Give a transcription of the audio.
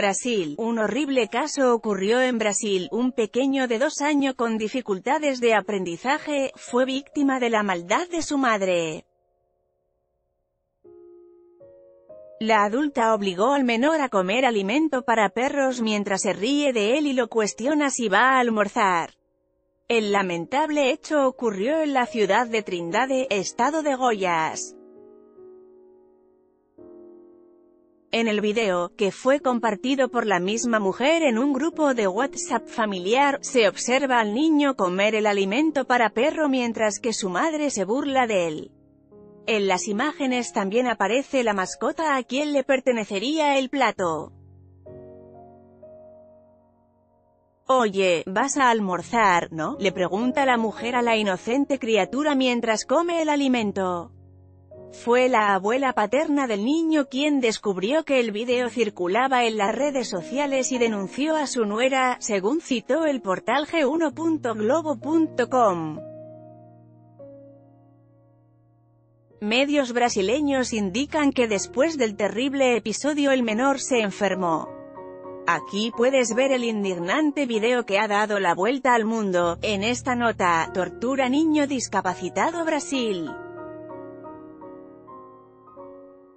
Brasil. Un horrible caso ocurrió en Brasil. Un pequeño de 2 años con dificultades de aprendizaje fue víctima de la maldad de su madre. La adulta obligó al menor a comer alimento para perros mientras se ríe de él y lo cuestiona si va a almorzar. El lamentable hecho ocurrió en la ciudad de Trindade, estado de Goiás. En el video, que fue compartido por la misma mujer en un grupo de WhatsApp familiar, se observa al niño comer el alimento para perro mientras que su madre se burla de él. En las imágenes también aparece la mascota a quien le pertenecería el plato. «Oye, ¿vas a almorzar, no?», le pregunta la mujer a la inocente criatura mientras come el alimento. Fue la abuela paterna del niño quien descubrió que el video circulaba en las redes sociales y denunció a su nuera, según citó el portal g1.globo.com. Medios brasileños indican que después del terrible episodio el menor se enfermó. Aquí puedes ver el indignante video que ha dado la vuelta al mundo. En esta nota, tortura niño discapacitado Brasil.